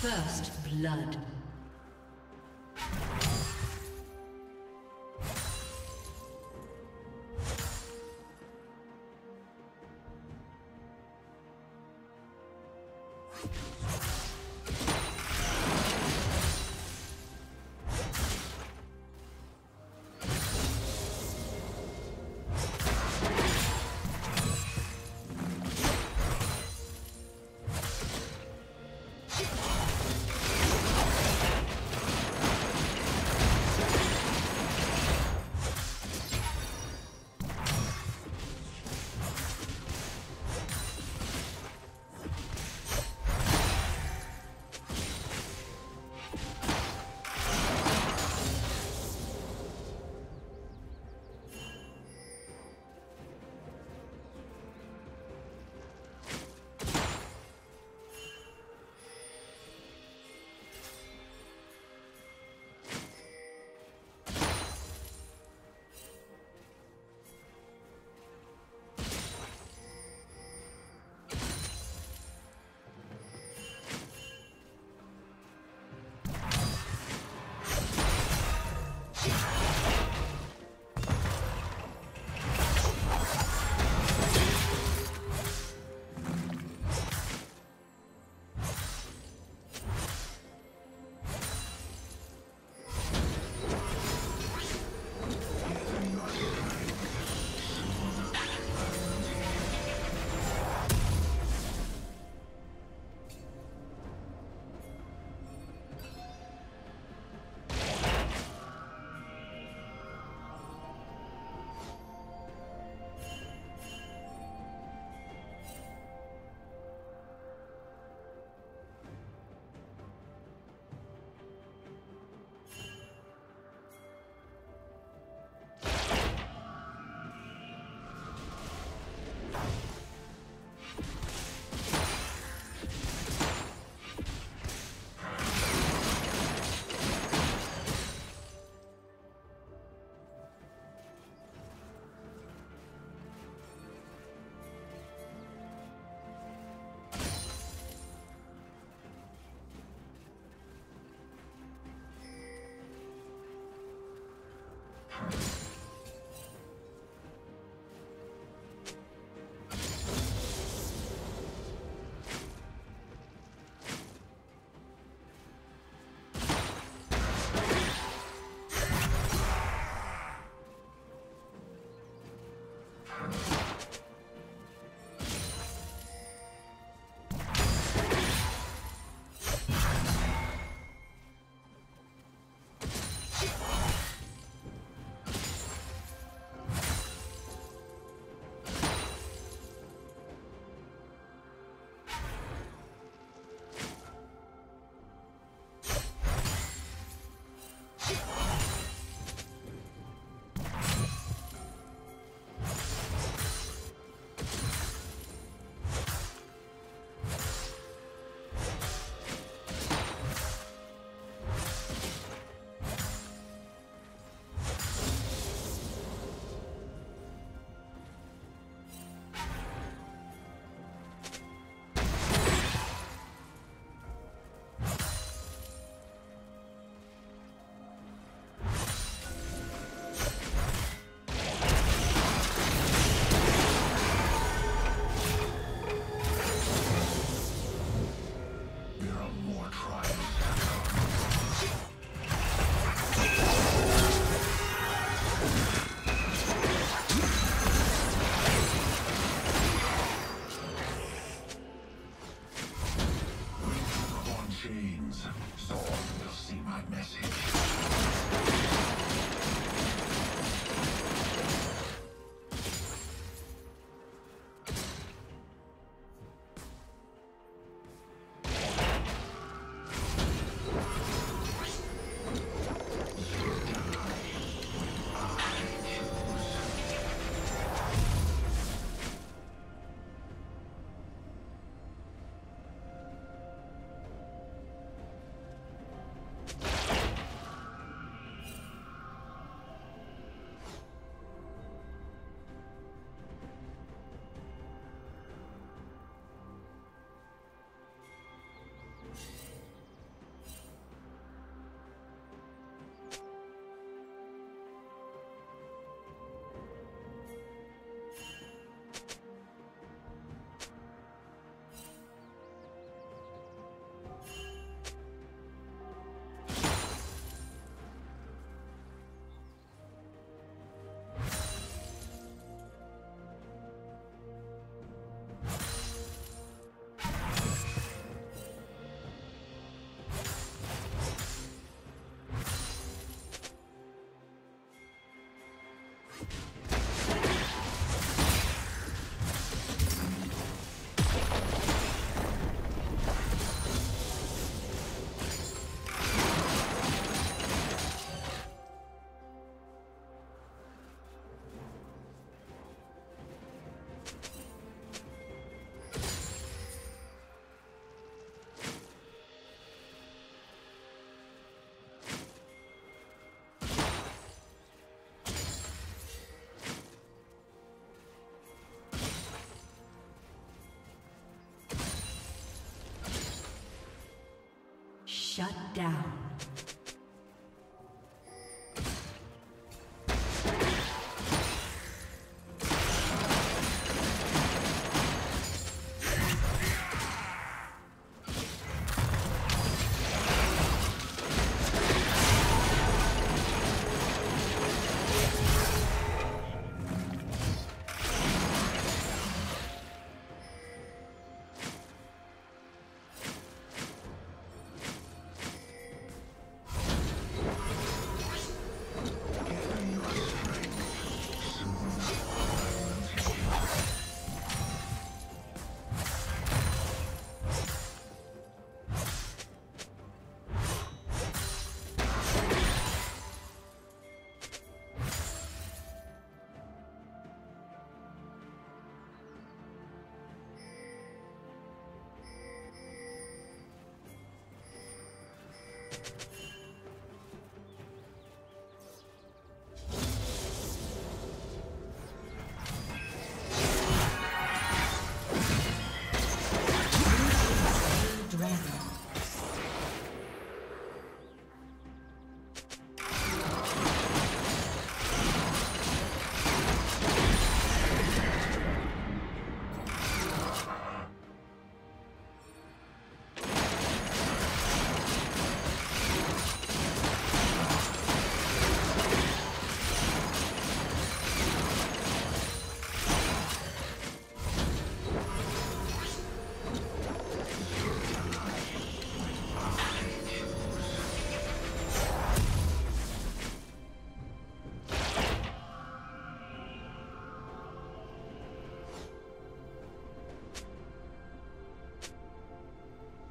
First blood. Shut down.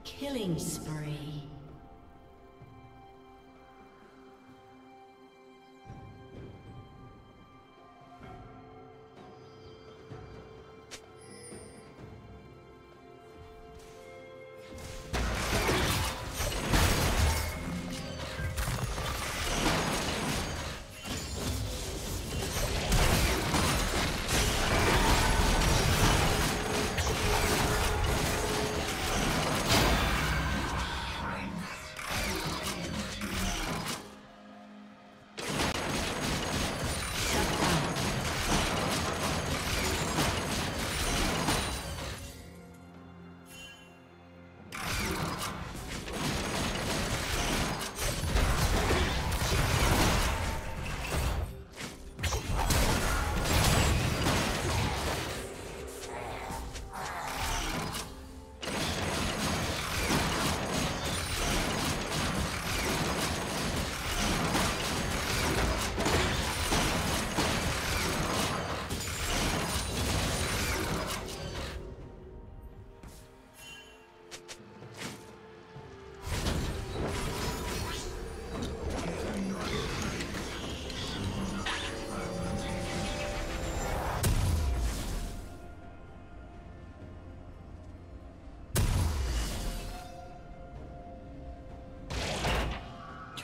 Killing spree.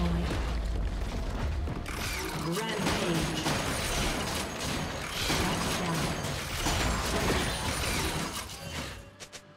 destroyed. Rampage. Shut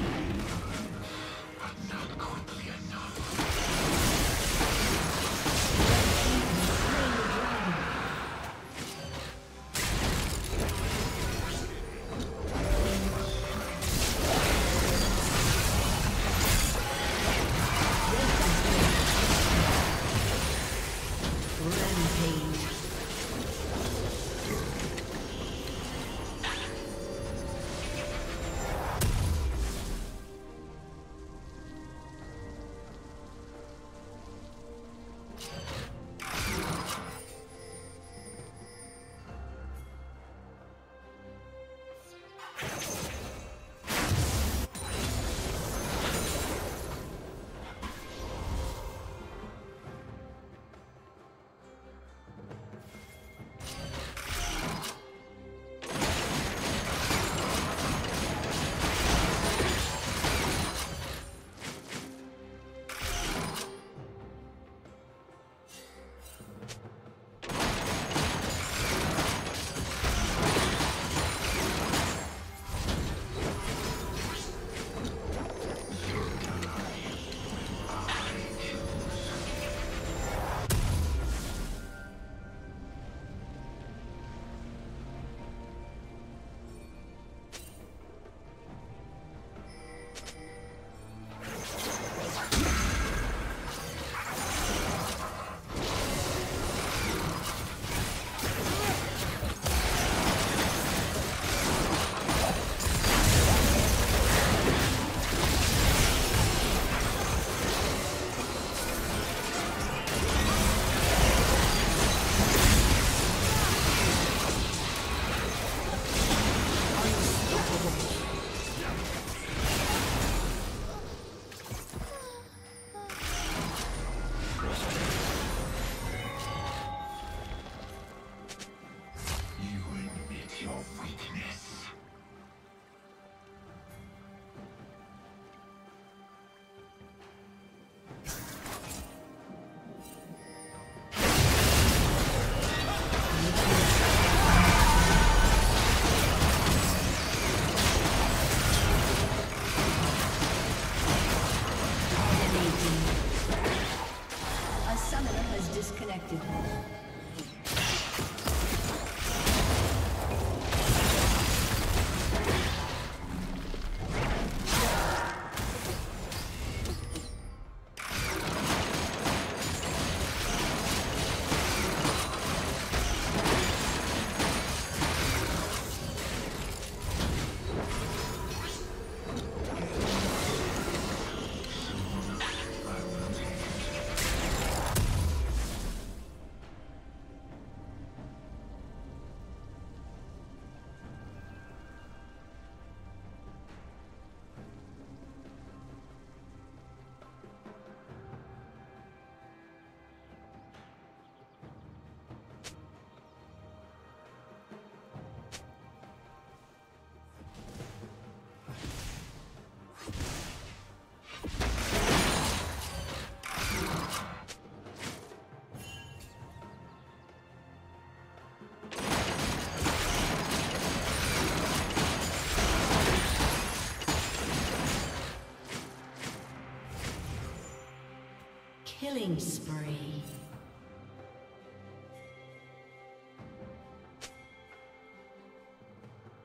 Killing spree.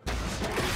Killing spree.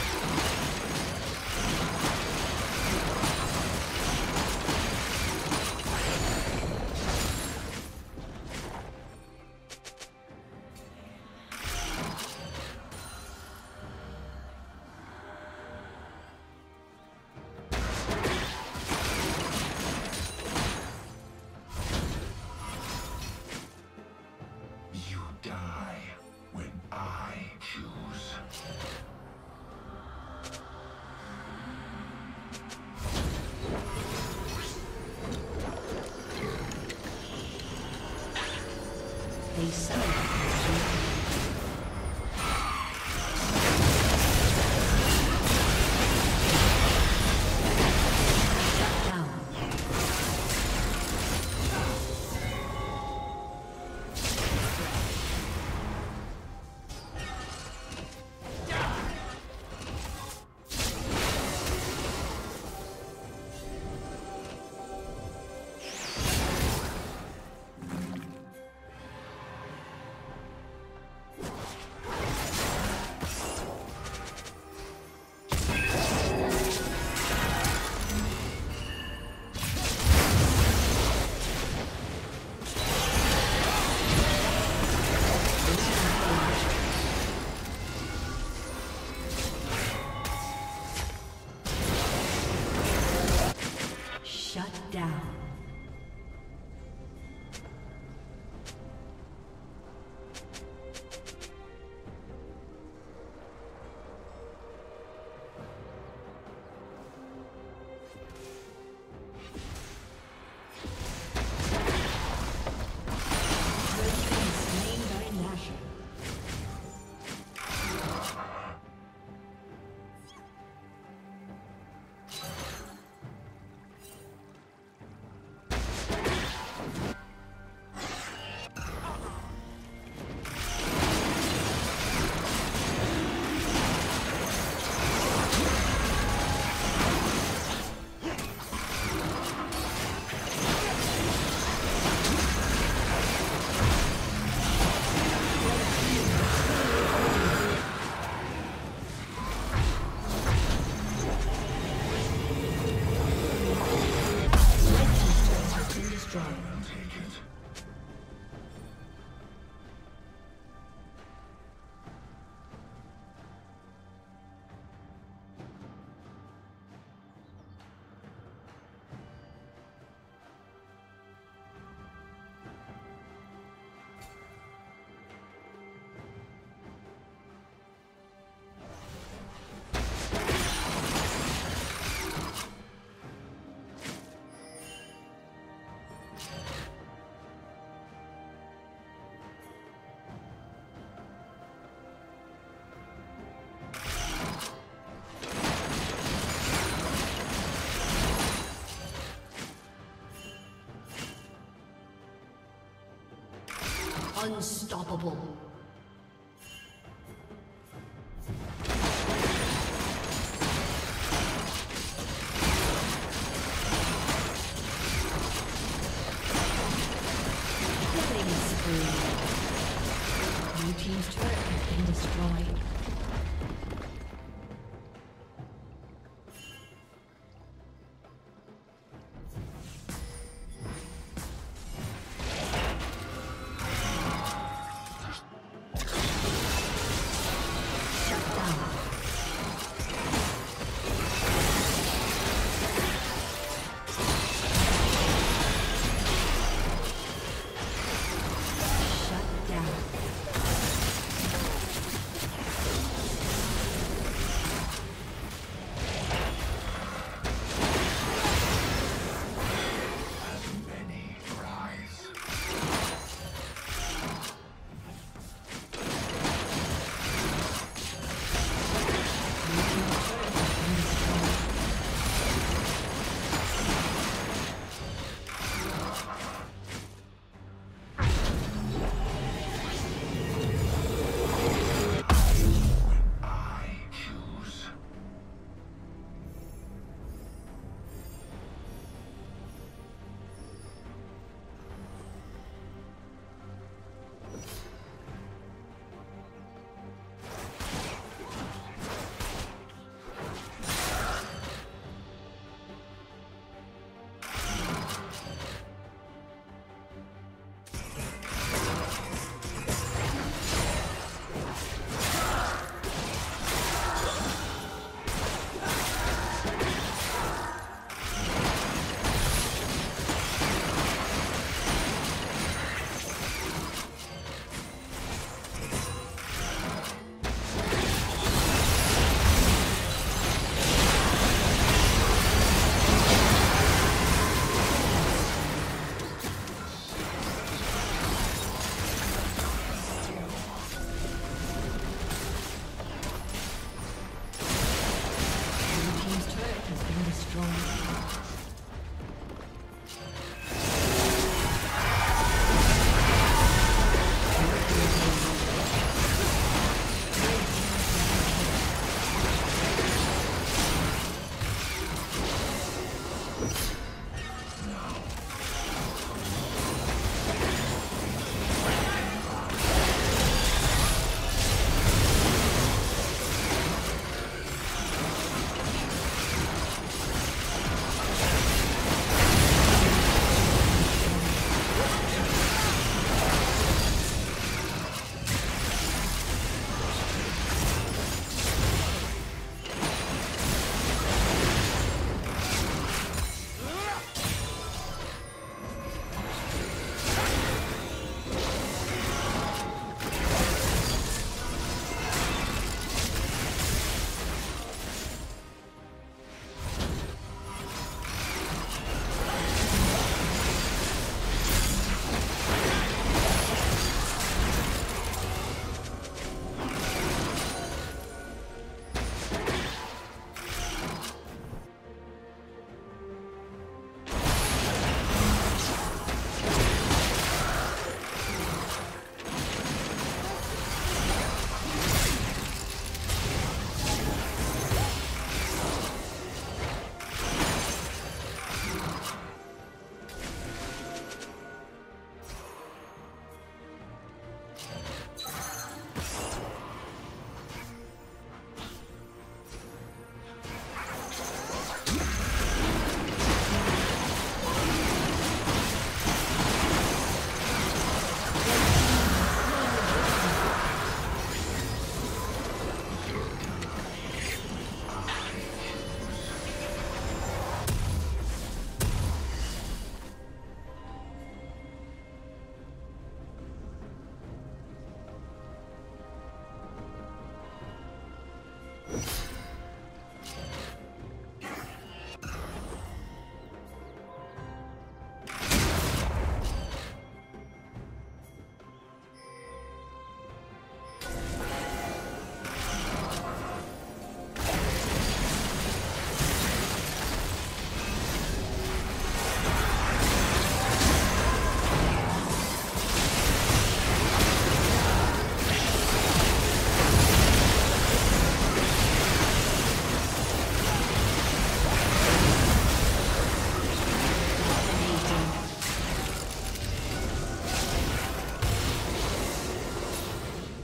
Unstoppable. New team's turret has been destroyed.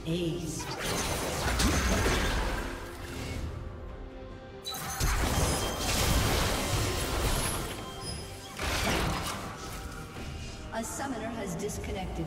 A summoner has disconnected.